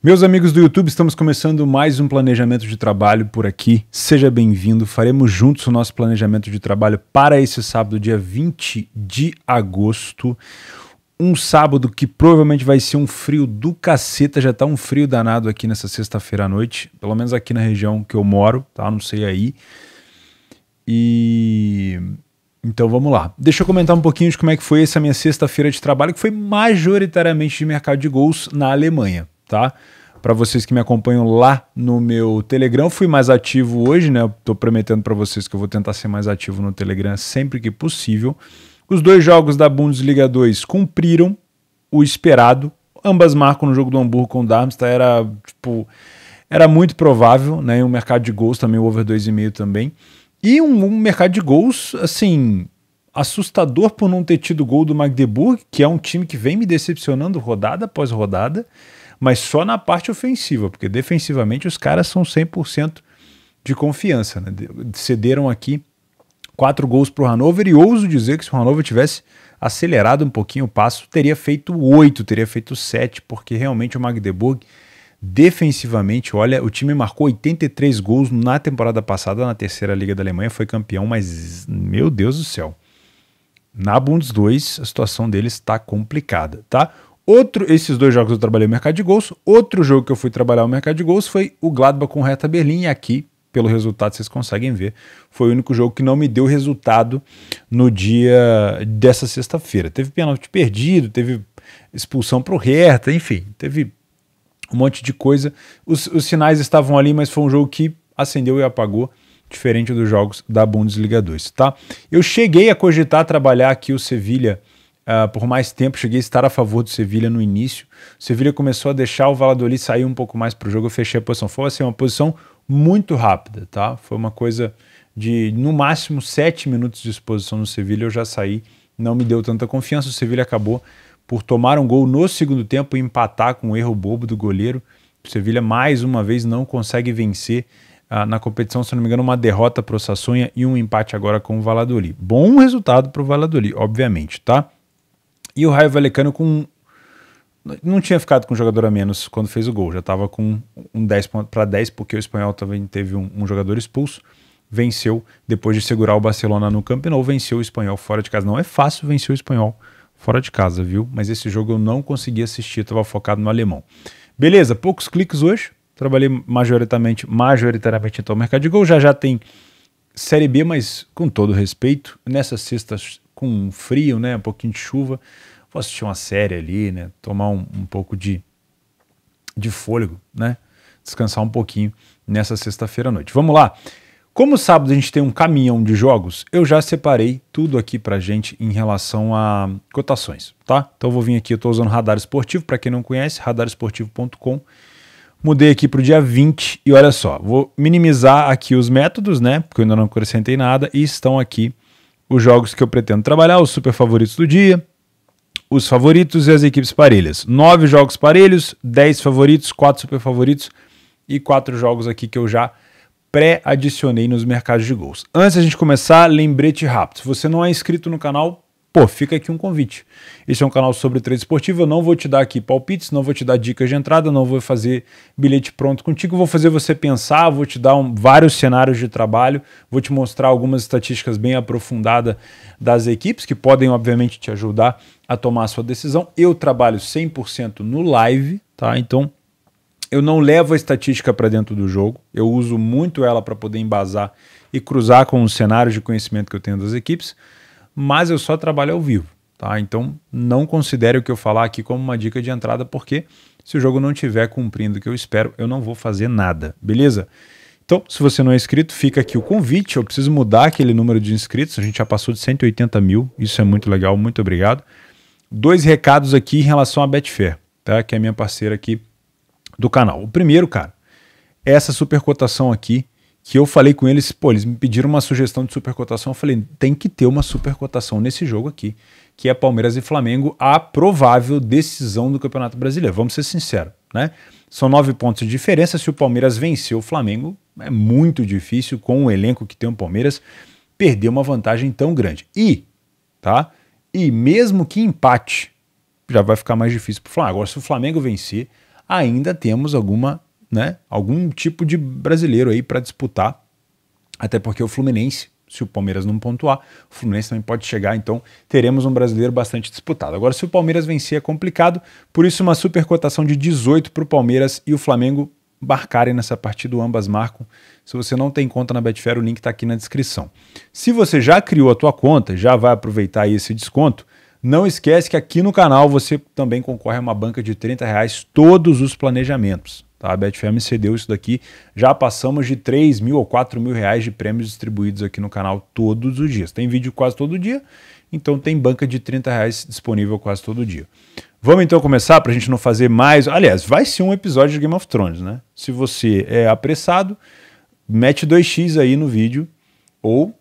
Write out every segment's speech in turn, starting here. Meus amigos do YouTube, estamos começando mais um planejamento de trabalho por aqui. Seja bem-vindo, faremos juntos o nosso planejamento de trabalho para esse sábado, dia 20 de agosto. Um sábado que provavelmente vai ser um frio do caceta, já tá um frio danado aqui nessa sexta-feira à noite, pelo menos aqui na região que eu moro, tá? Não sei aí. E... então vamos lá. Deixa eu comentar um pouquinho de como é que foi essa minha sexta-feira de trabalho, que foi majoritariamente de mercado de gols na Alemanha. Tá? Para vocês que me acompanham lá no meu Telegram, fui mais ativo hoje, né? Eu tô prometendo para vocês que eu vou tentar ser mais ativo no Telegram sempre que possível. Os dois jogos da Bundesliga 2 cumpriram o esperado. Ambas marcam no jogo do Hamburgo com o Darmstadt, era muito provável, né? Um mercado de gols também, o over 2,5 também. E um mercado de gols, assim, assustador por não ter tido gol do Magdeburg, que é um time que vem me decepcionando rodada após rodada. Mas só na parte ofensiva, porque defensivamente os caras são 100% de confiança, né? Cederam aqui 4 gols para o Hannover e ouso dizer que se o Hannover tivesse acelerado um pouquinho o passo, teria feito 8, teria feito 7, porque realmente o Magdeburg defensivamente, olha, o time marcou 83 gols na temporada passada, na terceira liga da Alemanha, foi campeão, mas meu Deus do céu, na Bundes 2 a situação deles está complicada, tá? Esses dois jogos eu trabalhei o mercado de gols. Outro jogo que eu fui trabalhar o mercado de gols foi o Gladbach com o Hertha Berlim. E aqui, pelo resultado, vocês conseguem ver, foi o único jogo que não me deu resultado no dia dessa sexta-feira. Teve pênalti perdido, teve expulsão para o Hertha, enfim, teve um monte de coisa. Os sinais estavam ali, mas foi um jogo que acendeu e apagou, diferente dos jogos da Bundesliga 2, tá? Eu cheguei a cogitar trabalhar aqui o Sevilha por mais tempo, cheguei a estar a favor do Sevilha no início. O Sevilha começou a deixar o Valladolid sair um pouco mais para o jogo, eu fechei a posição. Foi assim, uma posição muito rápida, tá? Foi uma coisa de, no máximo, 7 minutos de exposição no Sevilha, eu já saí, não me deu tanta confiança. O Sevilha acabou por tomar um gol no segundo tempo e empatar com um erro bobo do goleiro. O Sevilha, mais uma vez, não consegue vencer na competição, se não me engano, uma derrota para o Sassonha e um empate agora com o Valladolid. Bom resultado para o Valladolid, obviamente, tá? E o Raio Vallecano não tinha ficado com um jogador a menos quando fez o gol. Já estava com um 10 para 10, porque o espanhol também teve um jogador expulso. Venceu, depois de segurar o Barcelona no Camp Nou, venceu o espanhol fora de casa. Não é fácil vencer o espanhol fora de casa, viu? Mas esse jogo eu não consegui assistir, estava focado no alemão. Beleza, poucos cliques hoje. Trabalhei majoritariamente então o mercado de gol. Já tem Série B, mas com todo respeito, nessa sexta... com frio, né, um pouquinho de chuva, vou assistir uma série ali, né, tomar um pouco de fôlego, né, descansar um pouquinho nessa sexta-feira à noite. Vamos lá. Como sábado a gente tem um caminhão de jogos, eu já separei tudo aqui pra gente em relação a cotações, tá? Então eu vou vir aqui, eu tô usando Radar Esportivo, para quem não conhece, radaresportivo.com. Mudei aqui pro dia 20 e olha só, vou minimizar aqui os métodos, né, porque eu ainda não acrescentei nada e estão aqui os jogos que eu pretendo trabalhar, os super favoritos do dia, os favoritos e as equipes parelhas. 9 jogos parelhos, 10 favoritos, 4 super favoritos e 4 jogos aqui que eu já pré-adicionei nos mercados de gols. Antes da gente começar, lembrete rápido. Se você não é inscrito no canal, pô, fica aqui um convite. Esse é um canal sobre trade esportivo, eu não vou te dar aqui palpites, não vou te dar dicas de entrada, não vou fazer bilhete pronto contigo, vou fazer você pensar, vou te dar vários cenários de trabalho, vou te mostrar algumas estatísticas bem aprofundadas das equipes, que podem obviamente te ajudar a tomar a sua decisão. Eu trabalho 100% no live, tá? Então eu não levo a estatística para dentro do jogo, eu uso muito ela para poder embasar e cruzar com os cenários de conhecimento que eu tenho das equipes, mas eu só trabalho ao vivo, tá? Então não considere o que eu falar aqui como uma dica de entrada, porque se o jogo não estiver cumprindo o que eu espero, eu não vou fazer nada, beleza? Então, se você não é inscrito, fica aqui o convite. Eu preciso mudar aquele número de inscritos, a gente já passou de 180 mil, isso é muito legal, muito obrigado. 2 recados aqui em relação à Betfair, tá? Que é a minha parceira aqui do canal. O primeiro, cara, é essa supercotação aqui, que eu falei com eles, pô, eles me pediram uma sugestão de supercotação, eu falei, tem que ter uma supercotação nesse jogo aqui, que é Palmeiras e Flamengo, a provável decisão do Campeonato Brasileiro, vamos ser sinceros, né? São 9 pontos de diferença, se o Palmeiras vencer o Flamengo, é muito difícil, com o elenco que tem o Palmeiras, perder uma vantagem tão grande. E mesmo que empate, já vai ficar mais difícil pro Flamengo. Agora, se o Flamengo vencer, ainda temos alguma, né, algum tipo de brasileiro aí para disputar, até porque o Fluminense, se o Palmeiras não pontuar, o Fluminense também pode chegar, então teremos um brasileiro bastante disputado. Agora, se o Palmeiras vencer é complicado, por isso uma super cotação de 18 para o Palmeiras e o Flamengo marcarem nessa partida, ambas marcam. Se você não tem conta na Betfair, o link está aqui na descrição. Se você já criou a tua conta, já vai aproveitar aí esse desconto, não esquece que aqui no canal você também concorre a uma banca de R$30 todos os planejamentos. Tá? A Betfair me cedeu isso daqui, já passamos de R$3.000 ou R$4.000 de prêmios distribuídos aqui no canal todos os dias. Tem vídeo quase todo dia, então tem banca de R$30 disponível quase todo dia. Vamos então começar para a gente não fazer mais... Aliás, vai ser um episódio de Game of Thrones, né? Se você é apressado, mete 2x aí no vídeo ou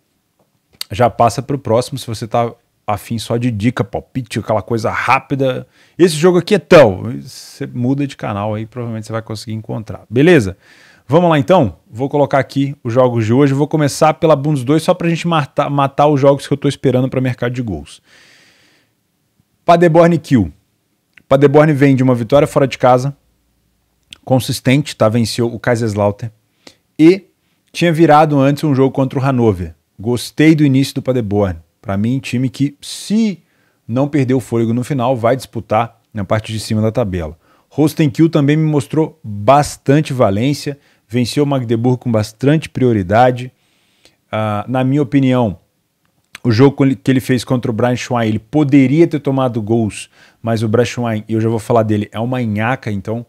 já passa para o próximo se você está afim só de dica, palpite, aquela coisa rápida. Esse jogo aqui é tal. Você muda de canal aí, provavelmente você vai conseguir encontrar. Beleza? Vamos lá então? Vou colocar aqui os jogos de hoje. Vou começar pela Bundesliga 2 só para a gente matar os jogos que eu estou esperando para mercado de gols. Paderborn Kiel. Paderborn vem de uma vitória fora de casa, consistente, tá? Venceu o Kaiserslautern e tinha virado antes um jogo contra o Hannover. Gostei do início do Paderborn. Para mim, time que, se não perder o fôlego no final, vai disputar na parte de cima da tabela. Holstein-Kiel também me mostrou bastante valência, venceu o Magdeburg com bastante prioridade. Na minha opinião, o jogo que ele fez contra o Braunschweig, ele poderia ter tomado gols, mas o Braunschweig, e eu já vou falar dele, é uma nhaca, então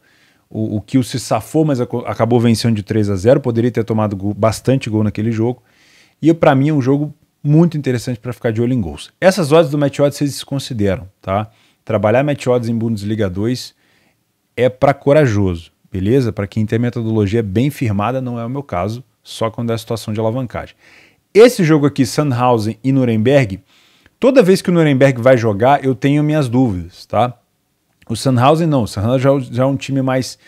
o Kiel se safou, mas acabou vencendo de 3-0, poderia ter tomado bastante gol naquele jogo. E para mim é um jogo muito interessante para ficar de olho em gols. Essas odds do Match Odds vocês desconsideram, tá? Trabalhar Match Odds em Bundesliga 2 é para corajoso, beleza? Para quem tem metodologia bem firmada, não é o meu caso, só quando é a situação de alavancagem. Esse jogo aqui, Sandhausen e Nuremberg, toda vez que o Nuremberg vai jogar, eu tenho minhas dúvidas, tá? O Sandhausen não, o Sandhausen já é um time mais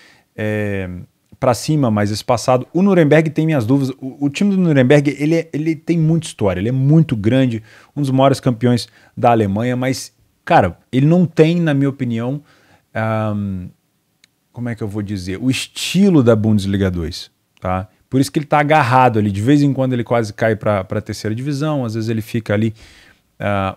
pra cima, mais espaçado. O Nuremberg tem minhas dúvidas. O time do Nuremberg, ele tem muita história, ele é muito grande, um dos maiores campeões da Alemanha, mas, cara, ele não tem, na minha opinião, como é que eu vou dizer, o estilo da Bundesliga 2, tá? Por isso que ele está agarrado ali, de vez em quando ele quase cai para a terceira divisão, às vezes ele fica ali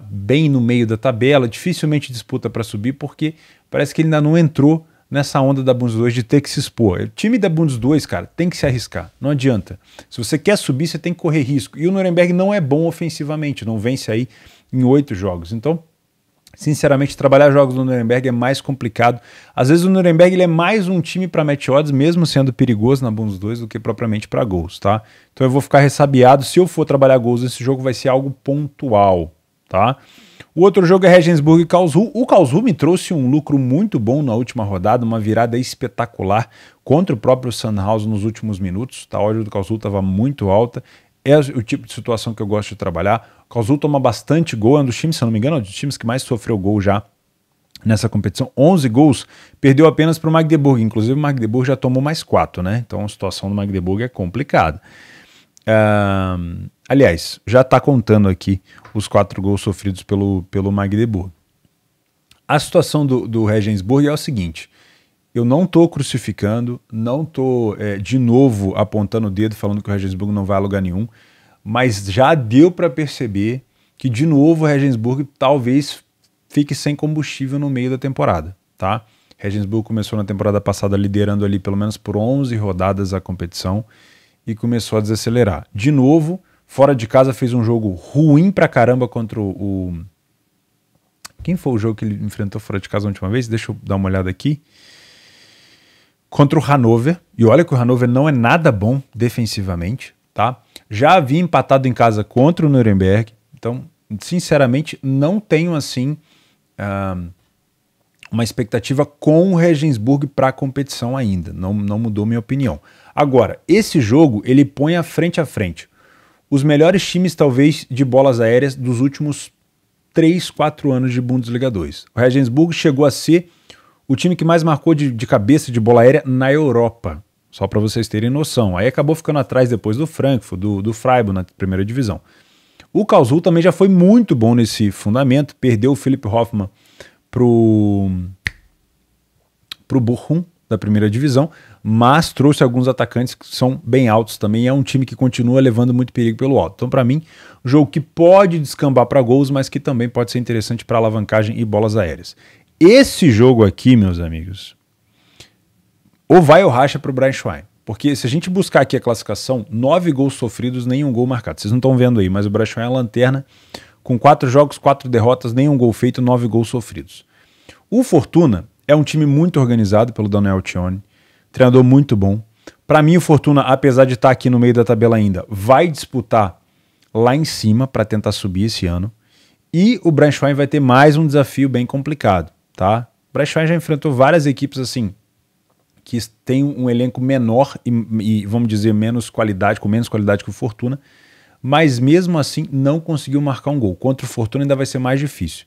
bem no meio da tabela, dificilmente disputa para subir, porque parece que ele ainda não entrou nessa onda da Bundesliga 2 de ter que se expor. O time da Bundesliga 2, cara, tem que se arriscar, não adianta. Se você quer subir, você tem que correr risco. E o Nuremberg não é bom ofensivamente, não vence aí em 8 jogos. Então, sinceramente, trabalhar jogos do Nuremberg é mais complicado. Às vezes o Nuremberg ele é mais um time para match odds, mesmo sendo perigoso na Bundesliga 2 do que propriamente para gols, tá? Então eu vou ficar ressabiado. Se eu for trabalhar gols, esse jogo vai ser algo pontual, tá? O outro jogo é Regensburg e Karlsruhe. O Karlsruhe me trouxe um lucro muito bom na última rodada, uma virada espetacular contra o próprio Sandhausen nos últimos minutos, tá? A odd do Karlsruhe estava muito alta. É o tipo de situação que eu gosto de trabalhar. O Karlsruhe toma bastante gol, é um dos times, se eu não me engano, é um dos times que mais sofreu gol já nessa competição. 11 gols, perdeu apenas para o Magdeburg. Inclusive o Magdeburg já tomou mais 4, né? Então a situação do Magdeburg é complicada. Aliás, já está contando aqui os 4 gols sofridos pelo Magdeburg. A situação do Regensburg é o seguinte... Eu não estou crucificando, não estou de novo apontando o dedo falando que o Regensburg não vai a lugar nenhum, mas já deu para perceber que de novo o Regensburg talvez fique sem combustível no meio da temporada, tá? Regensburg começou na temporada passada liderando ali pelo menos por 11 rodadas a competição e começou a desacelerar. De novo, fora de casa fez um jogo ruim pra caramba contra o... Quem foi o jogo que ele enfrentou fora de casa a última vez? Deixa eu dar uma olhada aqui. Contra o Hannover, e olha que o Hannover não é nada bom defensivamente, tá? Já havia empatado em casa contra o Nuremberg, então, sinceramente, não tenho, assim, uma expectativa com o Regensburg para a competição ainda, não mudou minha opinião. Agora, esse jogo, ele põe a frente os melhores times, talvez, de bolas aéreas dos últimos 3, 4 anos de Bundesliga 2. O Regensburg chegou a ser o time que mais marcou de cabeça de bola aérea na Europa, só para vocês terem noção. Aí acabou ficando atrás depois do Frankfurt, do Freiburg na primeira divisão. O Karlsruhe também já foi muito bom nesse fundamento, perdeu o Philipp Hoffmann pro Bochum da primeira divisão, mas trouxe alguns atacantes que são bem altos também, e é um time que continua levando muito perigo pelo alto. Então, para mim, um jogo que pode descambar para gols, mas que também pode ser interessante para alavancagem e bolas aéreas. Esse jogo aqui, meus amigos, ou vai ou racha para o Braunschweig. Porque se a gente buscar aqui a classificação, 9 gols sofridos, nenhum gol marcado. Vocês não estão vendo aí, mas o Braunschweig é a lanterna, com 4 jogos, 4 derrotas, nenhum gol feito, 9 gols sofridos. O Fortuna é um time muito organizado pelo Daniel Alcione, treinador muito bom. Para mim, o Fortuna, apesar de estar aqui no meio da tabela ainda, vai disputar lá em cima para tentar subir esse ano. E o Braunschweig vai ter mais um desafio bem complicado, tá? O Braunschweig já enfrentou várias equipes assim, que tem um elenco menor e vamos dizer, menos qualidade, com menos qualidade que o Fortuna, mas mesmo assim não conseguiu marcar um gol. Contra o Fortuna ainda vai ser mais difícil.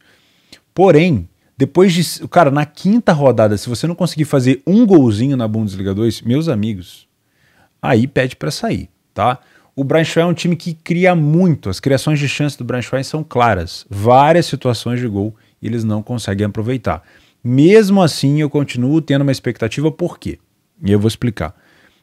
Porém, depois de... Cara, na 5ª rodada, se você não conseguir fazer um golzinho na Bundesliga 2, meus amigos, aí pede para sair, tá? O Braunschweig é um time que cria muito. As criações de chance do Braunschweig são claras. Várias situações de gol e eles não conseguem aproveitar. Mesmo assim, eu continuo tendo uma expectativa, por quê? E eu vou explicar.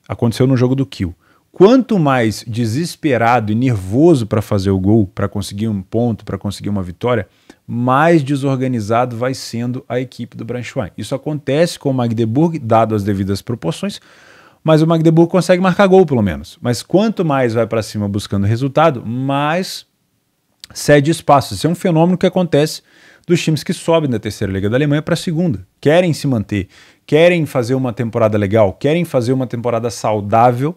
Aconteceu no jogo do Kiel. Quanto mais desesperado e nervoso para fazer o gol, para conseguir um ponto, para conseguir uma vitória, mais desorganizado vai sendo a equipe do Braunschweig. Isso acontece com o Magdeburg, dado as devidas proporções, mas o Magdeburg consegue marcar gol, pelo menos. Mas quanto mais vai para cima buscando resultado, mais cede espaço. Isso é um fenômeno que acontece dos times que sobem da terceira liga da Alemanha para a segunda. Querem se manter, querem fazer uma temporada legal, querem fazer uma temporada saudável,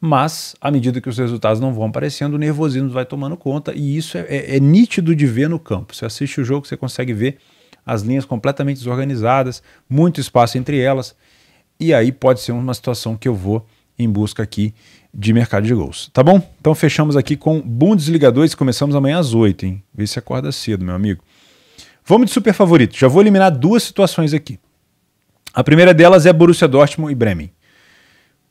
mas à medida que os resultados não vão aparecendo, o nervosismo vai tomando conta, e isso é nítido de ver no campo. Você assiste o jogo, você consegue ver as linhas completamente desorganizadas, muito espaço entre elas, e aí pode ser uma situação que eu vou em busca aqui de mercado de gols, tá bom? Então fechamos aqui com Bundesliga 2, começamos amanhã às 8, hein? Vê se acorda cedo, meu amigo. Vamos de super favorito. Já vou eliminar 2 situações aqui. A primeira delas é Borussia Dortmund e Bremen.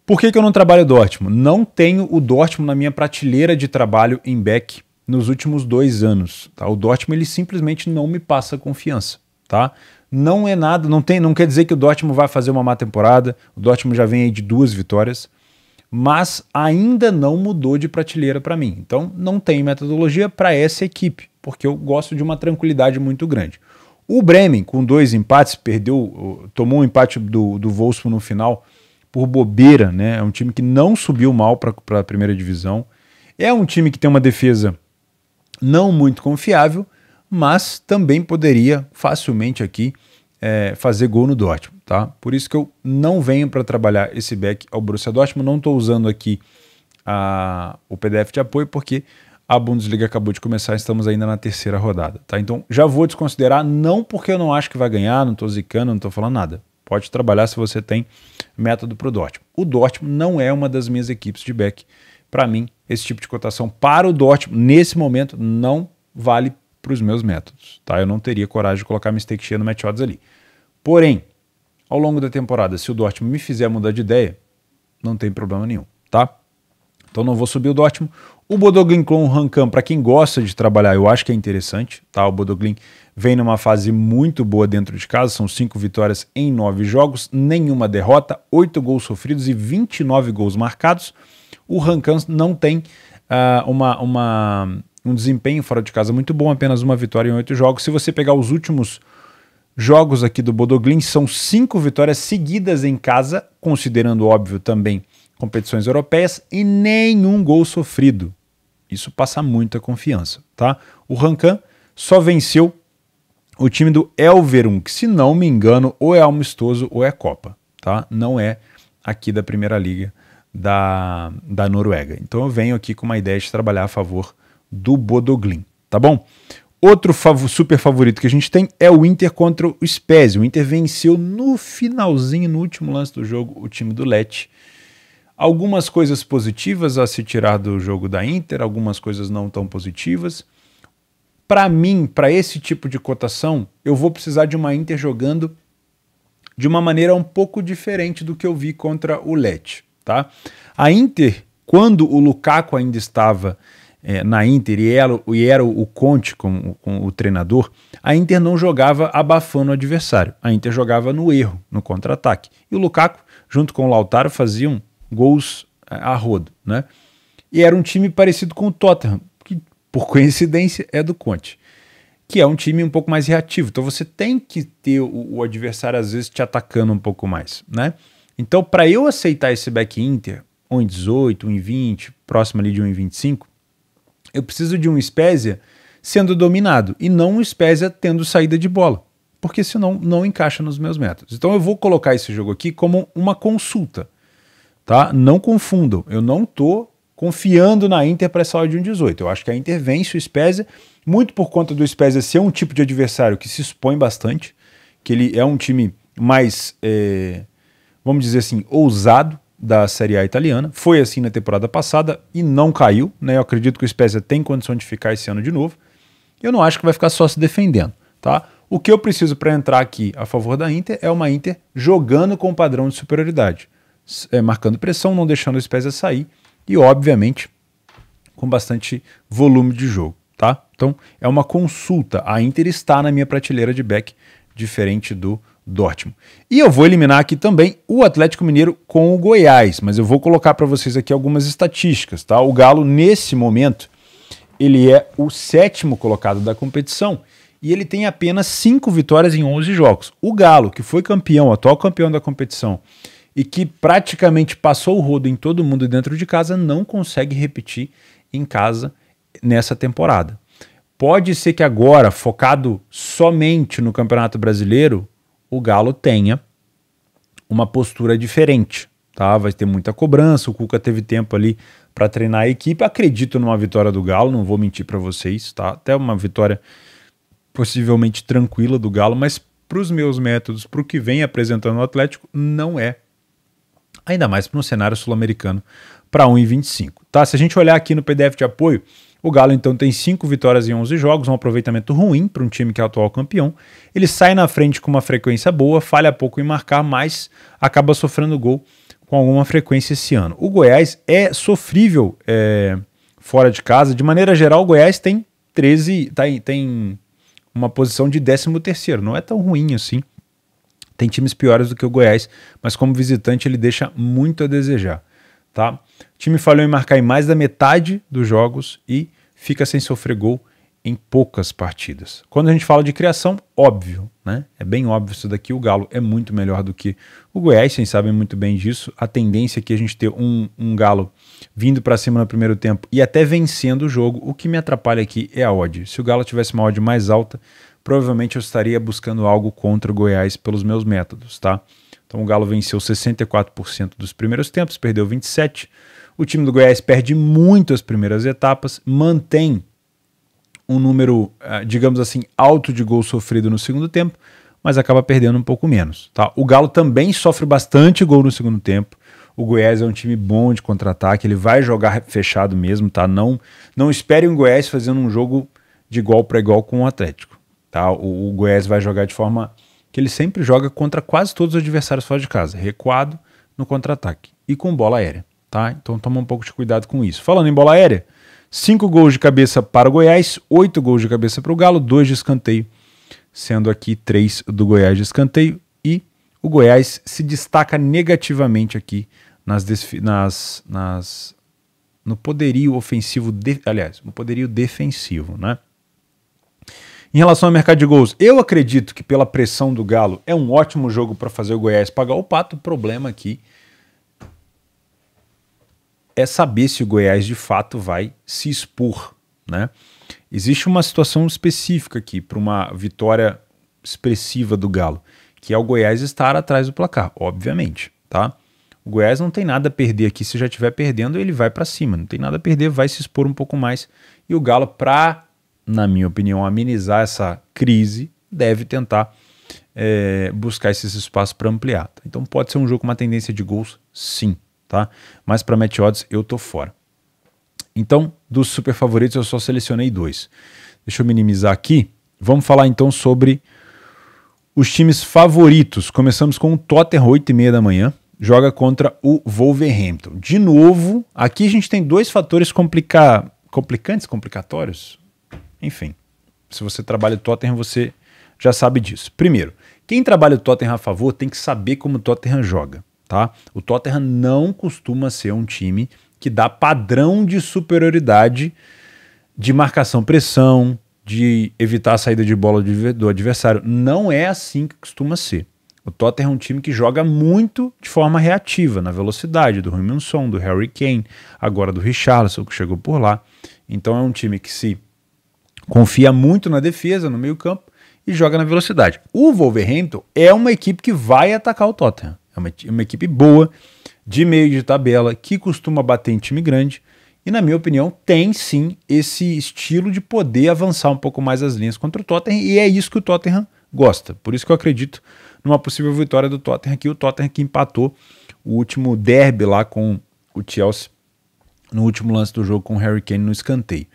Por que eu não trabalho o Dortmund? Não tenho o Dortmund na minha prateleira de trabalho em back nos últimos 2 anos. Tá? O Dortmund ele simplesmente não me passa confiança. Tá? Não é nada, não quer dizer que o Dortmund vai fazer uma má temporada. O Dortmund já vem aí de 2 vitórias. Mas ainda não mudou de prateleira para mim. Então não tem metodologia para essa equipe, porque eu gosto de uma tranquilidade muito grande. O Bremen, com 2 empates, tomou um empate do Wolfsburg no final por bobeira, né? É um time que não subiu mal para a primeira divisão. É um time que tem uma defesa não muito confiável, mas também poderia facilmente aqui fazer gol no Dortmund, tá? Por isso que eu não venho para trabalhar esse back ao Borussia Dortmund, não estou usando aqui o PDF de apoio, porque a Bundesliga acabou de começar, estamos ainda na 3ª rodada, tá? Então já vou desconsiderar, não porque eu não acho que vai ganhar, não tô zicando, não tô falando nada. Pode trabalhar se você tem método pro Dortmund. O Dortmund não é uma das minhas equipes de back. Para mim, esse tipo de cotação para o Dortmund, nesse momento, não vale para os meus métodos, tá? Eu não teria coragem de colocar mistake cheia no match odds ali. Porém, ao longo da temporada, se o Dortmund me fizer mudar de ideia, não tem problema nenhum, tá? Então não vou subir o Dortmund. O Bodø/Glimt com o Rankan, para quem gosta de trabalhar, eu acho que é interessante, tá? O Bodø/Glimt vem numa fase muito boa dentro de casa, são 5 vitórias em 9 jogos, nenhuma derrota, 8 gols sofridos e 29 gols marcados. O Rankan não tem um desempenho fora de casa muito bom, apenas 1 vitória em 8 jogos. Se você pegar os últimos jogos aqui do Bodø/Glimt, são 5 vitórias seguidas em casa, considerando óbvio também competições europeias, e nenhum gol sofrido. Isso passa muita confiança, tá? O Rankan só venceu o time do Elverum, que, se não me engano, ou é amistoso ou é Copa, tá? Não é aqui da primeira liga da Noruega. Então eu venho aqui com uma ideia de trabalhar a favor do Bodø/Glimt, tá bom? Outro super favorito que a gente tem é o Inter contra o Spezia. O Inter venceu no finalzinho, no último lance do jogo, o time do Lecce. Algumas coisas positivas a se tirar do jogo da Inter, algumas coisas não tão positivas. Para mim, para esse tipo de cotação, eu vou precisar de uma Inter jogando de uma maneira um pouco diferente do que eu vi contra o Lecce, tá? A Inter, quando o Lukaku ainda estava na Inter, e era o Conte com o treinador, a Inter não jogava abafando o adversário, a Inter jogava no erro, no contra-ataque. E o Lukaku, junto com o Lautaro, faziam gols a rodo, né? E era um time parecido com o Tottenham, que por coincidência é do Conte, que é um time um pouco mais reativo. Então você tem que ter o adversário às vezes te atacando um pouco mais, né? Então, para eu aceitar esse back Inter, 1,18, 1,20, próximo ali de 1,25, eu preciso de um Spezia sendo dominado e não um Spezia tendo saída de bola, porque senão não encaixa nos meus métodos. Então eu vou colocar esse jogo aqui como uma consulta, tá? Não confundam, eu não tô confiando na Inter para essa hora de 1,18. Eu acho que a Inter vence o Spezia, muito por conta do Spezia ser um tipo de adversário que se expõe bastante, que ele é um time mais, vamos dizer assim, ousado da Série A italiana. Foi assim na temporada passada e não caiu, né? Eu acredito que o Spezia tem condição de ficar esse ano de novo. Eu não acho que vai ficar só se defendendo, tá? O que eu preciso para entrar aqui a favor da Inter é uma Inter jogando com o padrão de superioridade, marcando pressão, não deixando o Spezia sair e, obviamente, com bastante volume de jogo, tá? Então, é uma consulta. A Inter está na minha prateleira de back, diferente do Dortmund. E eu vou eliminar aqui também o Atlético Mineiro com o Goiás, mas eu vou colocar para vocês aqui algumas estatísticas, tá? O Galo, nesse momento, ele é o 7º colocado da competição e ele tem apenas 5 vitórias em 11 jogos. O Galo, que foi campeão, atual campeão da competição, e que praticamente passou o rodo em todo mundo dentro de casa, não consegue repetir em casa nessa temporada. Pode ser que agora, focado somente no Campeonato Brasileiro, o Galo tenha uma postura diferente, tá? Vai ter muita cobrança, o Cuca teve tempo ali para treinar a equipe. Acredito numa vitória do Galo, não vou mentir para vocês, tá? Até uma vitória possivelmente tranquila do Galo, mas para os meus métodos, para o que vem apresentando o Atlético, não é. Ainda mais para um cenário sul-americano para 1,25, tá? Se a gente olhar aqui no PDF de apoio, o Galo, então, tem 5 vitórias em 11 jogos, um aproveitamento ruim para um time que é atual campeão. Ele sai na frente com uma frequência boa, falha pouco em marcar, mas acaba sofrendo gol com alguma frequência esse ano. O Goiás é sofrível fora de casa. De maneira geral, o Goiás tem 13, tem uma posição de 13º, não é tão ruim assim. Tem times piores do que o Goiás, mas como visitante ele deixa muito a desejar, tá? O time falhou em marcar em mais da metade dos jogos e fica sem sofrer gol em poucas partidas. Quando a gente fala de criação, óbvio, né? É bem óbvio isso daqui, o Galo é muito melhor do que o Goiás, vocês sabem muito bem disso. A tendência é que a gente ter um Galo vindo para cima no primeiro tempo e até vencendo o jogo. O que me atrapalha aqui é a odd. Se o Galo tivesse uma odd mais alta, provavelmente eu estaria buscando algo contra o Goiás pelos meus métodos, tá? Então o Galo venceu 64% dos primeiros tempos, perdeu 27%. O time do Goiás perde muito as primeiras etapas, mantém um número, digamos assim, alto de gol sofrido no segundo tempo, mas acaba perdendo um pouco menos, tá? O Galo também sofre bastante gol no segundo tempo. O Goiás é um time bom de contra-ataque, ele vai jogar fechado mesmo, tá? Não espere um Goiás fazendo um jogo de igual para igual com o Atlético, tá? O Goiás vai jogar de forma que ele sempre joga contra quase todos os adversários fora de casa, recuado no contra-ataque e com bola aérea, tá? Então toma um pouco de cuidado com isso. Falando em bola aérea, 5 gols de cabeça para o Goiás, 8 gols de cabeça para o Galo, 2 de escanteio, sendo aqui 3 do Goiás de escanteio, e o Goiás se destaca negativamente aqui no poderio ofensivo, no poderio defensivo, né? Em relação ao mercado de gols, eu acredito que pela pressão do Galo é um ótimo jogo para fazer o Goiás pagar o pato. O problema aqui é saber se o Goiás de fato vai se expor, né? Existe uma situação específica aqui para uma vitória expressiva do Galo, que é o Goiás estar atrás do placar, obviamente, tá? O Goiás não tem nada a perder aqui, se já estiver perdendo ele vai para cima, não tem nada a perder, vai se expor um pouco mais, e o Galo, para, na minha opinião, amenizar essa crise, deve tentar buscar esses espaços para ampliar. Então pode ser um jogo com uma tendência de gols, sim, tá? Mas para match odds eu tô fora. Então, dos super favoritos eu só selecionei 2. Deixa eu minimizar aqui. Vamos falar então sobre os times favoritos. Começamos com o Tottenham, 8h30 da manhã, joga contra o Wolverhampton. De novo, aqui a gente tem dois fatores complicantes, complicatórios, enfim. Se você trabalha o Tottenham, você já sabe disso. Primeiro, quem trabalha o Tottenham a favor tem que saber como o Tottenham joga, tá? O Tottenham não costuma ser um time que dá padrão de superioridade de marcação-pressão, de evitar a saída de bola do adversário. Não é assim que costuma ser. O Tottenham é um time que joga muito de forma reativa, na velocidade do Heung-min-Son, do Harry Kane, agora do Richarlison, que chegou por lá. Então é um time que se confia muito na defesa, no meio-campo, e joga na velocidade. O Wolverhampton é uma equipe que vai atacar o Tottenham. É uma equipe boa, de meio de tabela, que costuma bater em time grande. E, na minha opinião, tem sim esse estilo de poder avançar um pouco mais as linhas contra o Tottenham, e é isso que o Tottenham gosta. Por isso que eu acredito numa possível vitória do Tottenham aqui. O Tottenham que empatou o último derby lá com o Chelsea, no último lance do jogo com o Harry Kane no escanteio.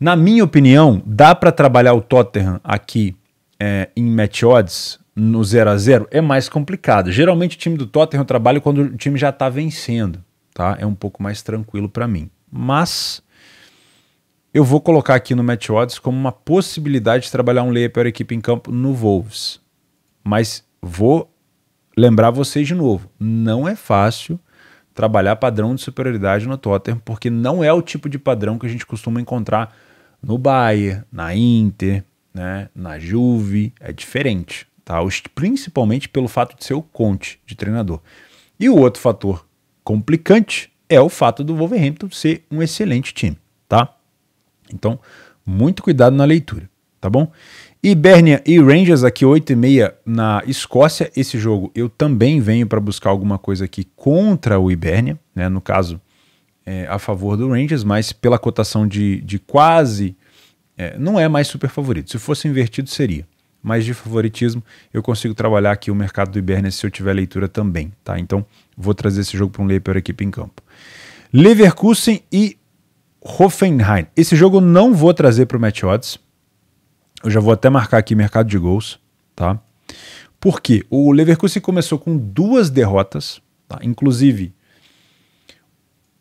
Na minha opinião, dá para trabalhar o Tottenham aqui em match odds no 0 a 0? É mais complicado. Geralmente o time do Tottenham trabalha quando o time já está vencendo. Tá? É um pouco mais tranquilo para mim. Mas eu vou colocar aqui no Match Odds como uma possibilidade de trabalhar um layup para a equipe em campo no Wolves. Mas vou lembrar vocês de novo, não é fácil trabalhar padrão de superioridade no Tottenham, porque não é o tipo de padrão que a gente costuma encontrar no Bayern, na Inter, né? Na Juve. É diferente, tá? Principalmente pelo fato de ser o Conte de treinador. E o outro fator complicante é o fato do Wolverhampton ser um excelente time, tá? Então, muito cuidado na leitura, tá bom? E Hibernia e Rangers aqui 8h30 na Escócia. Esse jogo eu também venho para buscar alguma coisa aqui contra o Hibernia, né? No caso, a favor do Rangers, mas pela cotação de quase, não é mais super favorito. Se fosse invertido seria, mas de favoritismo eu consigo trabalhar aqui o mercado do Hibernia se eu tiver leitura também, tá? Então vou trazer esse jogo para um layup para a equipe em campo. Leverkusen e Hoffenheim. Esse jogo eu não vou trazer para o Match Odds. Eu já vou até marcar aqui mercado de gols, tá? Porque o Leverkusen começou com 2 derrotas, tá? Inclusive,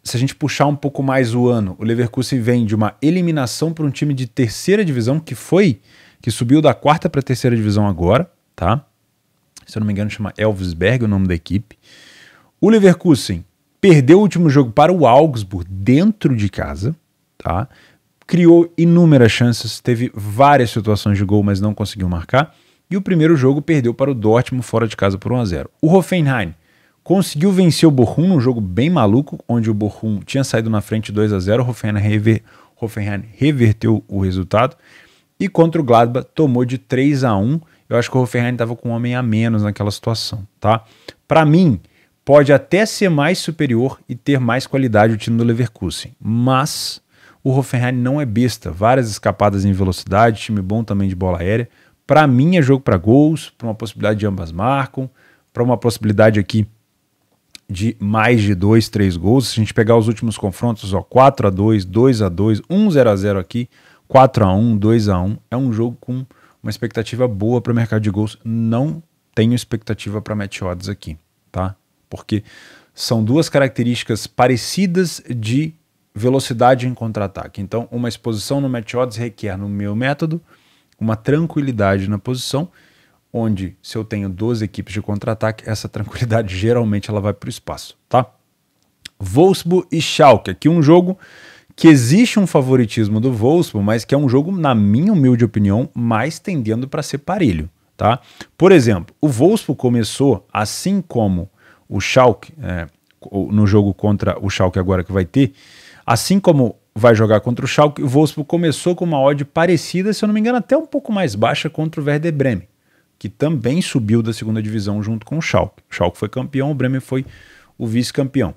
se a gente puxar um pouco mais o ano, o Leverkusen vem de uma eliminação para um time de terceira divisão que subiu da 4ª para a 3ª divisão agora, tá? Se eu não me engano chama Elfsberg o nome da equipe. O Leverkusen perdeu o último jogo para o Augsburg dentro de casa, tá? Criou inúmeras chances, teve várias situações de gol, mas não conseguiu marcar. E o primeiro jogo perdeu para o Dortmund fora de casa por 1 a 0. O Hoffenheim conseguiu vencer o Bochum num jogo bem maluco, onde o Bochum tinha saído na frente 2 a 0, o Hoffenheim reverteu o resultado. E contra o Gladbach tomou de 3 a 1. Eu acho que o Hoffenheim estava com um homem a menos naquela situação, tá? Para mim, pode até ser mais superior e ter mais qualidade o time do Leverkusen, mas o Hoffenheim não é besta. Várias escapadas em velocidade, time bom também de bola aérea. Para mim é jogo para gols, para uma possibilidade de ambas marcam, para uma possibilidade aqui de mais de 2, 3 gols. Se a gente pegar os últimos confrontos, ó, 4 a 2, 2 a 2, 1 0 a 0 aqui, 4 a 1, 2 a 1, é um jogo com uma expectativa boa para o mercado de gols. Não tenho expectativa para match odds aqui, tá? Porque são duas características parecidas de velocidade em contra-ataque. Então, uma exposição no match odds requer, no meu método, uma tranquilidade na posição, onde se eu tenho 12 equipes de contra-ataque, essa tranquilidade geralmente ela vai para o espaço, tá? Wolfsburg e Schalke, aqui um jogo que existe um favoritismo do Wolfsburg, mas que é um jogo, na minha humilde opinião, mais tendendo para ser parelho, tá? Por exemplo, o Wolfsburg começou, assim como o Schalke, no jogo contra o Schalke agora que vai ter, assim como vai jogar contra o Schalke, o Wolfsburg começou com uma odd parecida, se eu não me engano, até um pouco mais baixa contra o Werder Bremen, que também subiu da 2ª divisão junto com o Schalke. O Schalke foi campeão, o Bremen foi o vice-campeão.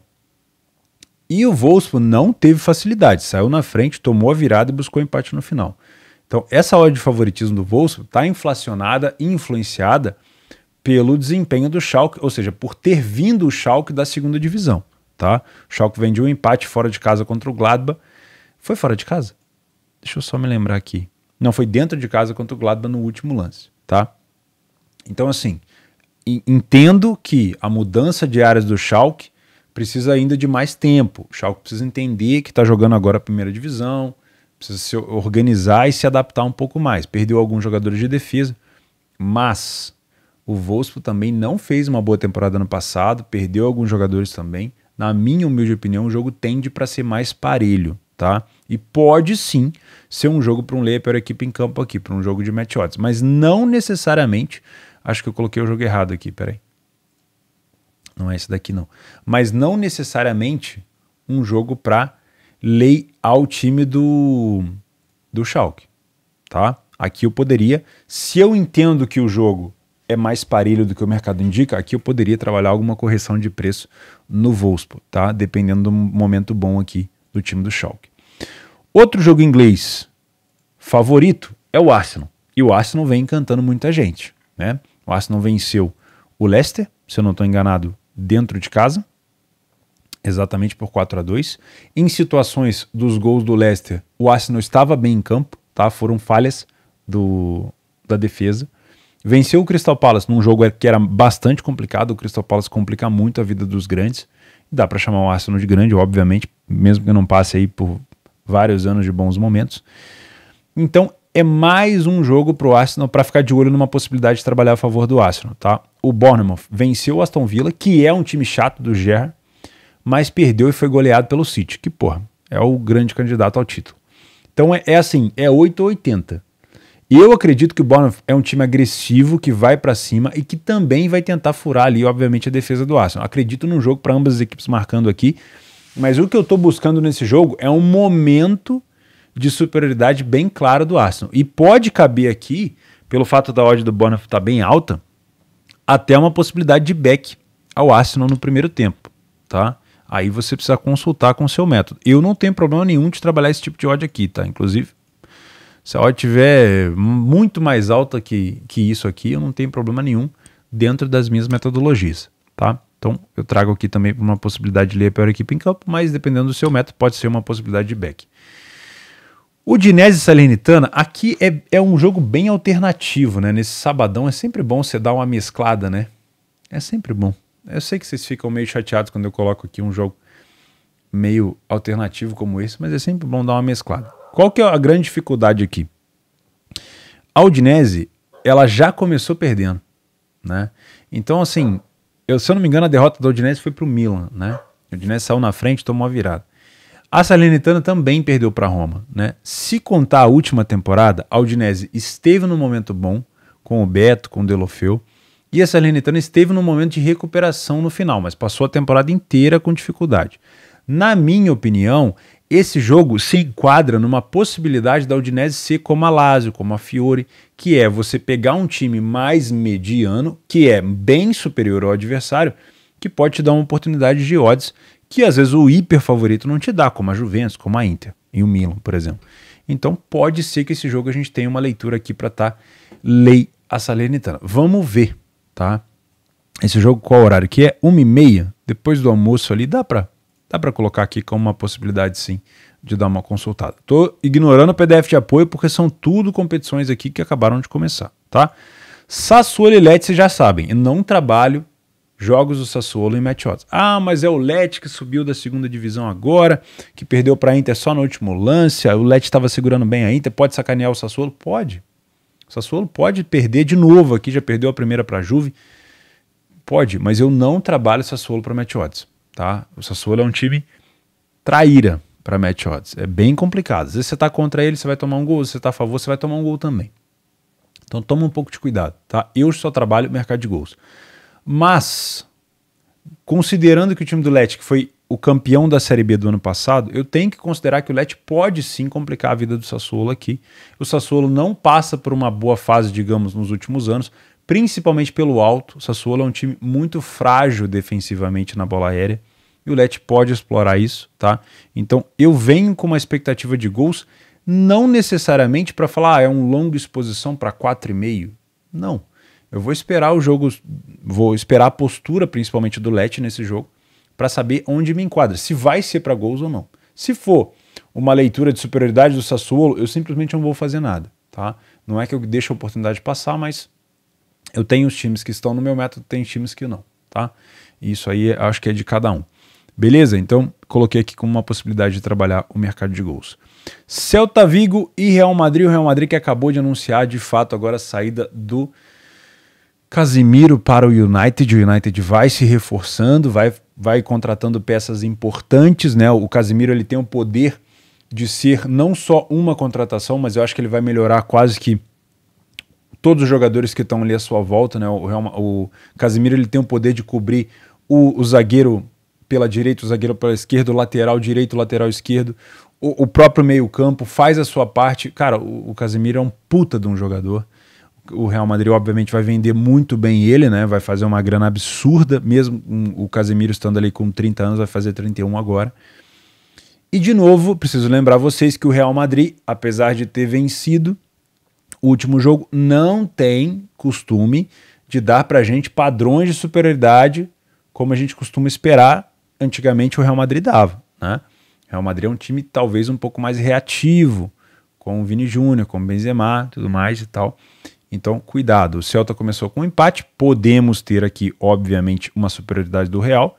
E o Wolfsburg não teve facilidade, saiu na frente, tomou a virada e buscou empate no final. Então essa odd de favoritismo do Wolfsburg está inflacionada e influenciada pelo desempenho do Schalke, ou seja, por ter vindo o Schalke da 2ª divisão, tá? O Schalke vendeu um empate fora de casa contra o Gladbach. Foi fora de casa? Deixa eu só me lembrar aqui. Não, foi dentro de casa contra o Gladbach no último lance, tá? Então assim, entendo que a mudança de áreas do Schalke precisa ainda de mais tempo. O Schalke precisa entender que está jogando agora a primeira divisão, precisa se organizar e se adaptar um pouco mais. Perdeu alguns jogadores de defesa, mas o Wolfsburg também não fez uma boa temporada no passado, perdeu alguns jogadores também. Na minha humilde opinião, o jogo tende para ser mais parelho, tá? E pode sim ser um jogo para um Leia para a equipe em campo aqui, para um jogo de match odds, mas não necessariamente. Acho que eu coloquei o jogo errado aqui, peraí. Não é esse daqui não. Mas não necessariamente um jogo para lay ao time do Schalke, tá? Aqui eu poderia, se eu entendo que o jogo é mais parelho do que o mercado indica, aqui eu poderia trabalhar alguma correção de preço no Wolfsburg, tá? Dependendo do momento bom aqui do time do Schalke. Outro jogo inglês favorito é o Arsenal. E o Arsenal vem encantando muita gente, né? O Arsenal venceu o Leicester, se eu não estou enganado, dentro de casa, exatamente por 4-2. Em situações dos gols do Leicester, o Arsenal estava bem em campo, tá? Foram falhas da defesa. Venceu o Crystal Palace num jogo que era bastante complicado. O Crystal Palace complica muito a vida dos grandes. Dá para chamar o Arsenal de grande, obviamente, mesmo que não passe aí por vários anos de bons momentos. Então é mais um jogo para o Arsenal para ficar de olho numa possibilidade de trabalhar a favor do Arsenal, tá? O Bournemouth venceu o Aston Villa, que é um time chato do Gerrard, mas perdeu e foi goleado pelo City, que porra, é o grande candidato ao título. Então é assim, é 8 ou 80. Eu acredito que o Bournemouth é um time agressivo, que vai para cima e que também vai tentar furar ali, obviamente, a defesa do Arsenal. Acredito num jogo para ambas as equipes marcando aqui, mas o que eu estou buscando nesse jogo é um momento de superioridade bem claro do Arsenal. E pode caber aqui, pelo fato da odd do Bournemouth estar bem alta, até uma possibilidade de back ao Arsenal no primeiro tempo, tá? Aí você precisa consultar com o seu método. Eu não tenho problema nenhum de trabalhar esse tipo de odd aqui, tá? Inclusive, se a odd estiver muito mais alta que isso aqui, eu não tenho problema nenhum dentro das minhas metodologias, tá? Então, eu trago aqui também uma possibilidade de ler para a equipe em campo, mas dependendo do seu método, pode ser uma possibilidade de back. O Udinese Salernitana, aqui é um jogo bem alternativo, né? Nesse sabadão é sempre bom você dar uma mesclada, né? É sempre bom. Eu sei que vocês ficam meio chateados quando eu coloco aqui um jogo meio alternativo como esse, mas é sempre bom dar uma mesclada. Qual que é a grande dificuldade aqui? A Udinese, ela já começou perdendo, né? Então, assim, se eu não me engano, a derrota da Udinese foi pro Milan, né? A Udinese saiu na frente, tomou a virada. A Salernitana também perdeu para Roma, né? Se contar a última temporada, a Udinese esteve num momento bom com o Beto, com o Deulofeu, e a Salernitana esteve num momento de recuperação no final, mas passou a temporada inteira com dificuldade. Na minha opinião, esse jogo se enquadra numa possibilidade da Udinese ser como a Lazio, como a Fiore, que é você pegar um time mais mediano, que é bem superior ao adversário, que pode te dar uma oportunidade de odds que às vezes o hiper favorito não te dá, como a Juventus, como a Inter e o Milan, por exemplo. Então pode ser que esse jogo a gente tenha uma leitura aqui para estar lay a Salernitana. Vamos ver, tá? Esse jogo qual horário que é? 1h30, depois do almoço ali, dá para colocar aqui como uma possibilidade, sim, de dar uma consultada. Tô ignorando o PDF de apoio porque são tudo competições aqui que acabaram de começar, tá? Sassuolo e Lecce, vocês já sabem, eu não trabalho jogos do Sassuolo em match odds. Ah, mas é o Lecce que subiu da segunda divisão agora, que perdeu para a Inter só no último lance, o Lecce estava segurando bem a Inter, pode sacanear o Sassuolo? Pode. O Sassuolo pode perder de novo aqui, já perdeu a primeira para a Juve. Pode, mas eu não trabalho o Sassuolo para match odds. Tá? O Sassuolo é um time traíra para match odds, é bem complicado. Às vezes você está contra ele, você vai tomar um gol, se você está a favor, você vai tomar um gol também. Então toma um pouco de cuidado, tá? Eu só trabalho mercado de gols. Mas, considerando que o time do Lecce, que foi o campeão da Série B do ano passado, eu tenho que considerar que o Lecce pode sim complicar a vida do Sassuolo aqui. O Sassuolo não passa por uma boa fase, digamos, nos últimos anos, principalmente pelo alto. O Sassuolo é um time muito frágil defensivamente na bola aérea e o Lecce pode explorar isso, tá? Então eu venho com uma expectativa de gols, não necessariamente para falar, ah, é um longo exposição para 4,5. Não. Eu vou esperar o jogo, vou esperar a postura principalmente do Lecce nesse jogo para saber onde me enquadra, se vai ser para gols ou não. Se for uma leitura de superioridade do Sassuolo, eu simplesmente não vou fazer nada, tá? Não é que eu deixo a oportunidade passar, mas eu tenho os times que estão no meu método, tem times que não, tá? Isso aí acho que é de cada um. Beleza? Então, coloquei aqui como uma possibilidade de trabalhar o mercado de gols. Celta Vigo e Real Madrid. O Real Madrid que acabou de anunciar, de fato, agora a saída do Casemiro para o United. O United vai se reforçando, vai contratando peças importantes, né? O Casemiro, ele tem o poder de ser não só uma contratação, mas eu acho que ele vai melhorar quase que todos os jogadores que estão ali à sua volta, né? O Casemiro, ele tem o poder de cobrir o zagueiro pela direita, o zagueiro pela esquerda, o lateral direito, o lateral esquerdo, o próprio meio-campo faz a sua parte. Cara, o Casemiro é um puta de um jogador. O Real Madrid, obviamente, vai vender muito bem ele, né? Vai fazer uma grana absurda, mesmo o Casemiro estando ali com 30 anos, vai fazer 31 agora. E, de novo, preciso lembrar vocês que o Real Madrid, apesar de ter vencido o último jogo, não tem costume de dar pra gente padrões de superioridade como a gente costuma esperar. Antigamente o Real Madrid dava, né? O Real Madrid é um time talvez um pouco mais reativo, com o Vini Júnior, com o Benzema, tudo mais e tal. Então, cuidado. O Celta começou com um empate. Podemos ter aqui, obviamente, uma superioridade do Real.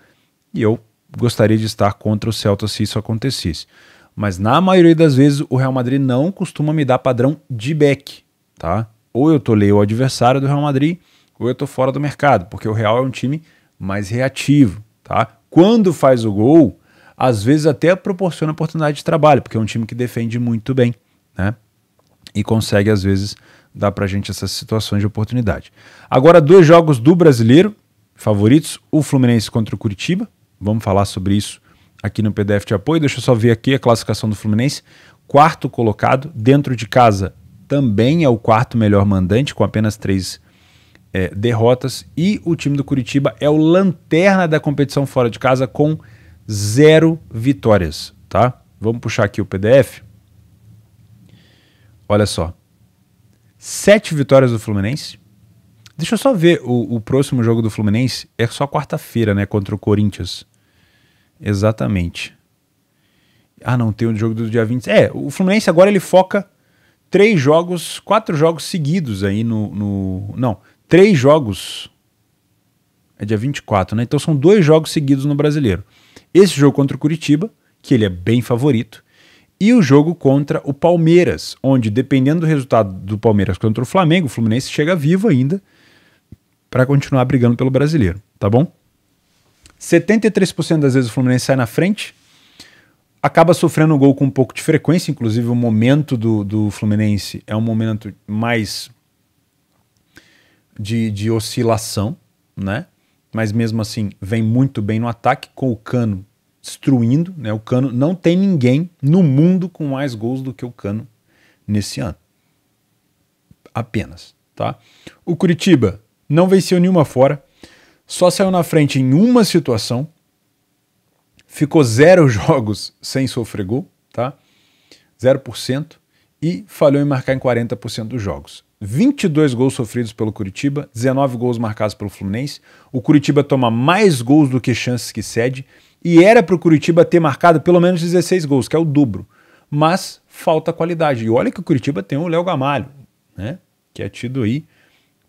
E eu gostaria de estar contra o Celta se isso acontecesse. Mas, na maioria das vezes, o Real Madrid não costuma me dar padrão de back, tá? Ou eu tolei o adversário do Real Madrid, ou eu tô fora do mercado. Porque o Real é um time mais reativo, tá? Quando faz o gol, às vezes até proporciona oportunidade de trabalho. Porque é um time que defende muito bem, né? E consegue, às vezes, dá pra gente essas situações de oportunidade. Agora, dois jogos do brasileiro, favoritos, o Fluminense contra o Curitiba. Vamos falar sobre isso aqui no PDF de apoio. Deixa eu só ver aqui a classificação do Fluminense. Quarto colocado, dentro de casa também é o quarto melhor mandante, com apenas 3 derrotas. E o time do Curitiba é o lanterna da competição fora de casa com 0 vitórias, tá? Vamos puxar aqui o PDF. Olha só. 7 vitórias do Fluminense. Deixa eu só ver o próximo jogo do Fluminense. É só quarta-feira, né? Contra o Corinthians. Exatamente. Ah, não. Tem o jogo do dia 20. É, o Fluminense agora ele foca 4 jogos seguidos aí no... Não, 3 jogos. É dia 24, né? Então são 2 jogos seguidos no Brasileiro. Esse jogo contra o Curitiba, que ele é bem favorito. E o jogo contra o Palmeiras, onde, dependendo do resultado do Palmeiras contra o Flamengo, o Fluminense chega vivo ainda para continuar brigando pelo brasileiro, tá bom? 73% das vezes o Fluminense sai na frente, acaba sofrendo um gol com um pouco de frequência, inclusive o momento do Fluminense é um momento mais de oscilação, né? Mas mesmo assim vem muito bem no ataque, com o Cano destruindo, né? O Cano, não tem ninguém no mundo com mais gols do que o Cano nesse ano. Apenas, tá? O Curitiba não venceu nenhuma fora, só saiu na frente em uma situação, ficou 0 jogos sem sofrer gol, tá? 0%, e falhou em marcar em 40% dos jogos. 22 gols sofridos pelo Curitiba, 19 gols marcados pelo Fluminense. O Curitiba toma mais gols do que chances que cede, e era para o Curitiba ter marcado pelo menos 16 gols, que é o dobro. Mas falta qualidade. E olha que o Curitiba tem o Léo Gamalho, né? Que é tido aí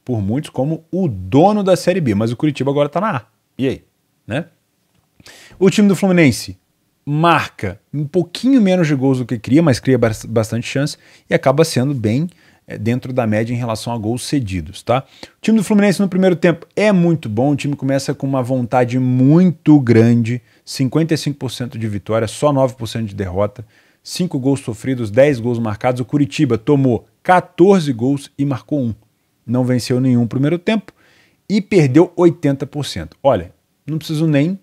por muitos como o dono da Série B. Mas o Curitiba agora está na A. E aí? Né? O time do Fluminense marca um pouquinho menos de gols do que cria, mas cria bastante chance e acaba sendo bem dentro da média em relação a gols cedidos, tá? O time do Fluminense no primeiro tempo é muito bom, o time começa com uma vontade muito grande, 55% de vitória, só 9% de derrota, 5 gols sofridos, 10 gols marcados. O Curitiba tomou 14 gols e marcou 1. Não venceu nenhum primeiro tempo e perdeu 80%. Olha, não preciso nem...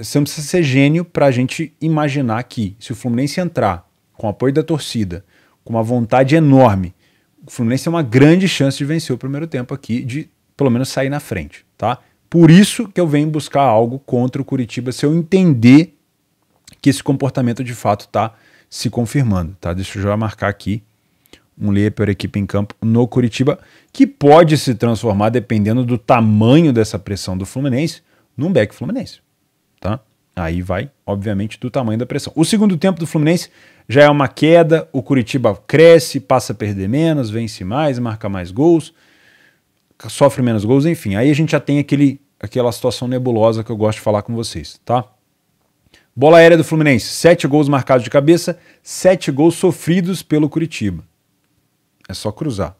Você não precisa ser gênio pra gente imaginar que se o Fluminense entrar com o apoio da torcida, com uma vontade enorme, o Fluminense tem uma grande chance de vencer o primeiro tempo aqui, de pelo menos sair na frente, tá? Por isso que eu venho buscar algo contra o Curitiba, se eu entender que esse comportamento de fato tá se confirmando, tá? Deixa eu já marcar aqui um Leper equipe em campo no Curitiba, que pode se transformar, dependendo do tamanho dessa pressão do Fluminense, num back Fluminense, tá? Aí vai, obviamente, do tamanho da pressão. O segundo tempo do Fluminense já é uma queda, o Curitiba cresce, passa a perder menos, vence mais, marca mais gols, sofre menos gols, enfim. Aí a gente já tem aquela situação nebulosa que eu gosto de falar com vocês, tá? Bola aérea do Fluminense, 7 gols marcados de cabeça, 7 gols sofridos pelo Curitiba. É só cruzar.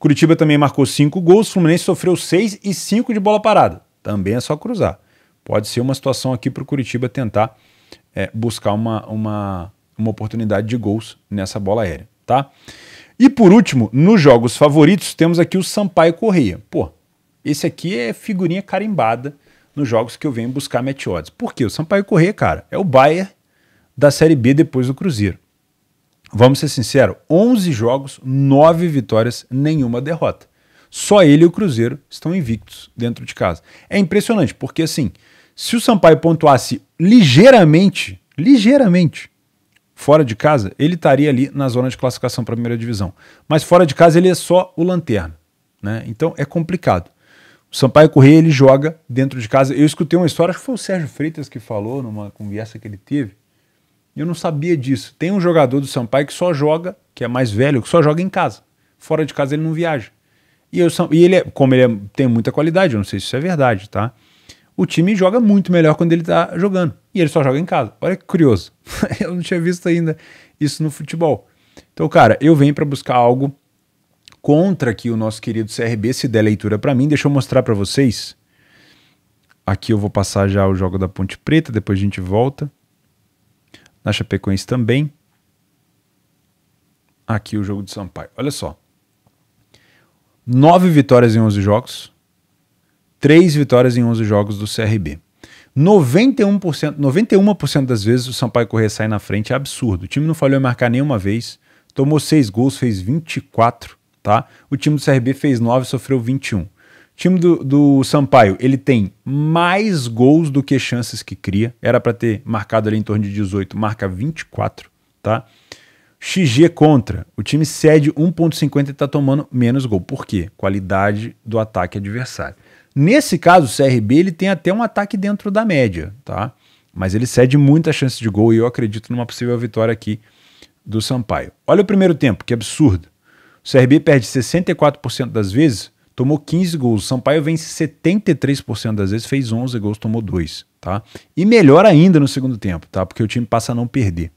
Curitiba também marcou 5 gols, Fluminense sofreu 6 e 5 de bola parada. Também é só cruzar. Pode ser uma situação aqui para o Curitiba tentar buscar uma oportunidade de gols nessa bola aérea, tá? E por último, nos jogos favoritos, temos aqui o Sampaio Correia. Pô, esse aqui é figurinha carimbada nos jogos que eu venho buscar match odds. Por quê? O Sampaio Correia, cara, é o Bayern da Série B depois do Cruzeiro. Vamos ser sinceros, 11 jogos, 9 vitórias, nenhuma derrota. Só ele e o Cruzeiro estão invictos dentro de casa. É impressionante, porque assim, se o Sampaio pontuasse ligeiramente, fora de casa, ele estaria ali na zona de classificação para a primeira divisão. Mas fora de casa ele é só o lanterna, né? Então é complicado. O Sampaio Correia, ele joga dentro de casa. Eu escutei uma história, acho que foi o Sérgio Freitas que falou numa conversa que ele teve. Eu não sabia disso. Tem um jogador do Sampaio que só joga, que é mais velho, que só joga em casa. Fora de casa ele não viaja. E ele, como ele tem muita qualidade, eu não sei se isso é verdade, tá? O time joga muito melhor quando ele tá jogando. E ele só joga em casa. Olha que curioso. Eu não tinha visto ainda isso no futebol. Então, cara, eu venho para buscar algo contra aqui o nosso querido CRB, se der leitura para mim. Deixa eu mostrar para vocês. Aqui eu vou passar já o jogo da Ponte Preta, depois a gente volta. Na Chapecoense também. Aqui o jogo do Sampaio. Olha só. 9 vitórias em 11 jogos. 3 vitórias em 11 jogos do CRB. 91% das vezes o Sampaio Correia sai na frente, é absurdo. O time não falhou em marcar nenhuma vez. Tomou 6 gols, fez 24, tá? O time do CRB fez 9, sofreu 21. O time do Sampaio, ele tem mais gols do que chances que cria. Era para ter marcado ali em torno de 18, marca 24, tá? XG contra. O time cede 1,50 e tá tomando menos gol. Por quê? Qualidade do ataque adversário. Nesse caso, o CRB ele tem até um ataque dentro da média, tá? Mas ele cede muita chance de gol e eu acredito numa possível vitória aqui do Sampaio. Olha o primeiro tempo, que absurdo. O CRB perde 64% das vezes, tomou 15 gols. O Sampaio vence 73% das vezes, fez 11 gols, tomou 2, tá? E melhor ainda no segundo tempo, tá? Porque o time passa a não perder.